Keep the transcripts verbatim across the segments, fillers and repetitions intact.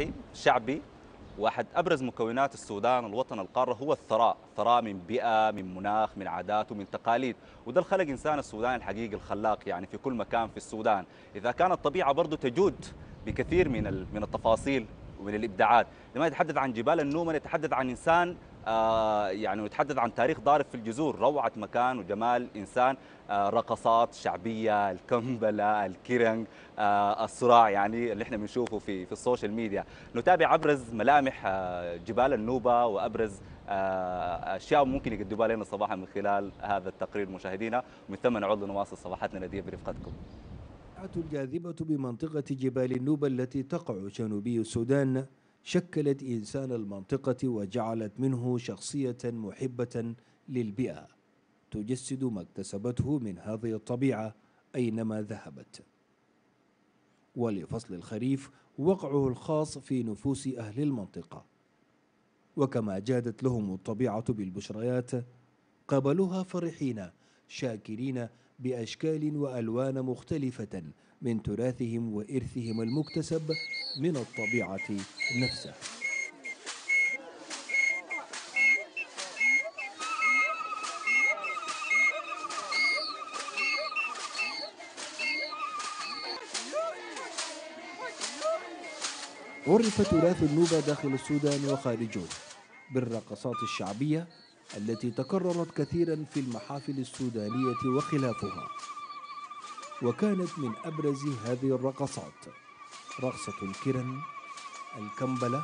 فلاحي شعبي. واحد أبرز مكونات السودان الوطن القارة هو الثراء، ثراء من بيئة، من مناخ، من عادات ومن تقاليد، وده خلق إنسان السودان الحقيقي الخلاق يعني في كل مكان في السودان. إذا كانت الطبيعة برضو تجود بكثير من من التفاصيل ومن الإبداعات. لما نتحدث عن جبال النوبة نتحدث عن إنسان آه يعني نتحدث عن تاريخ ضارب في الجذور، روعة مكان وجمال إنسان، آه رقصات شعبية، الكمبلة، الكيران، آه الصراع يعني اللي احنا بنشوفه في في السوشيال ميديا. نتابع أبرز ملامح آه جبال النوبة وأبرز آه أشياء ممكن يقدموها لنا صباحا من خلال هذا التقرير مشاهدينا، ومن ثم نعود لنواصل صباحاتنا الندية برفقتكم. الجاذبة بمنطقة جبال النوبة التي تقع جنوبي السودان شكلت إنسان المنطقة وجعلت منه شخصية محبة للبيئة تجسد ما اكتسبته من هذه الطبيعة أينما ذهبت. ولفصل الخريف وقعه الخاص في نفوس أهل المنطقة، وكما جادت لهم الطبيعة بالبشريات قابلوها فرحين شاكرين بأشكال وألوان مختلفة من تراثهم وإرثهم المكتسب من الطبيعة نفسها. عرف تراث النوبة داخل السودان وخارجه بالرقصات الشعبية التي تكررت كثيرا في المحافل السودانية وخلافها، وكانت من أبرز هذه الرقصات رقصة الكيران، الكمبلة،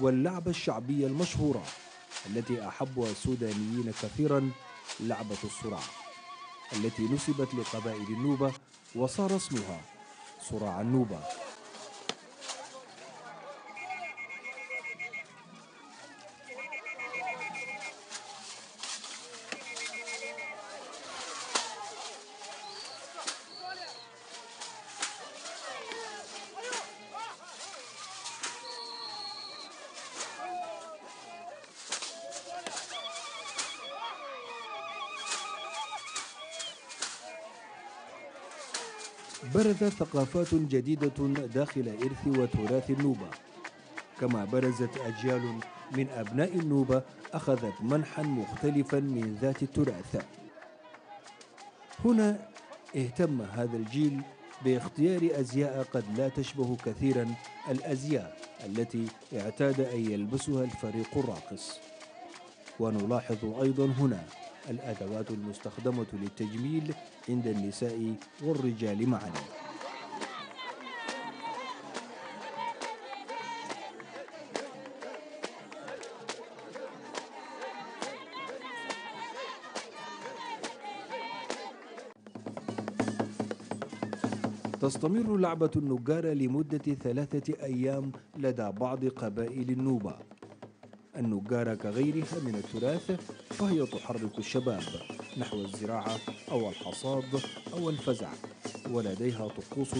واللعبة الشعبية المشهورة التي أحبها السودانيين كثيرا، لعبة الصراع التي نسبت لقبائل النوبة وصار اسمها صراع النوبة. برزت ثقافات جديدة داخل إرث وتراث النوبة، كما برزت أجيال من أبناء النوبة أخذت منحا مختلفا من ذات التراث. هنا اهتم هذا الجيل باختيار أزياء قد لا تشبه كثيرا الأزياء التي اعتاد أن يلبسها الفريق الراقص. ونلاحظ أيضا هنا الأدوات المستخدمة للتجميل عند النساء والرجال معا. تستمر لعبة النجارة لمدة ثلاثة أيام لدى بعض قبائل النوبة. النجارة كغيرها من التراث فهي تحرك الشباب نحو الزراعة أو الحصاد أو الفزع، ولديها طقوس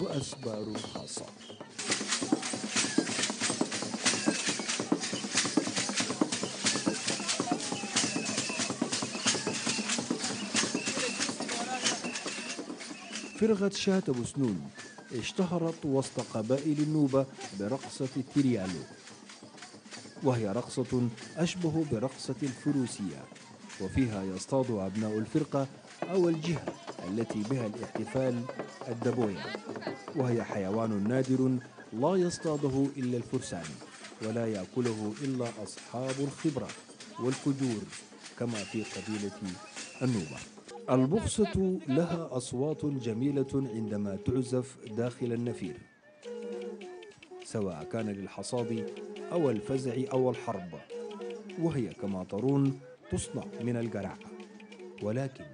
وأسبار خاصة. فرقة شاه ابو سنون اشتهرت وسط قبائل النوبة برقصة التريالو، وهي رقصة أشبه برقصة الفروسية، وفيها يصطاد أبناء الفرقة أو الجهة التي بها الاحتفال الدبوين، وهي حيوان نادر لا يصطاده إلا الفرسان ولا يأكله إلا أصحاب الخبرة والقدور كما في قبيلة النوبة. البخصة لها أصوات جميلة عندما تعزف داخل النفير، سواء كان للحصاد أو الفزع أو الحرب، وهي كما ترون تصنع من القرع، ولكن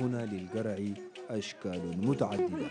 هنا للقرع أشكال متعددة.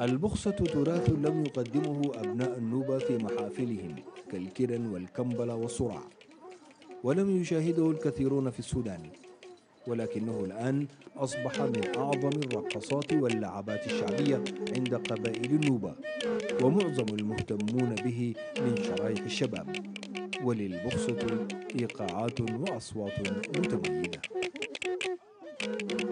البخصة تراث لم يقدمه أبناء النوبة في محافلهم كالكيران والكمبلة والصراع، ولم يشاهده الكثيرون في السودان، ولكنه الآن أصبح من أعظم الرقصات واللعبات الشعبية عند قبائل النوبة ومعظم المهتمون به من شرائح الشباب. وللبخصة إيقاعات وأصوات متميزة.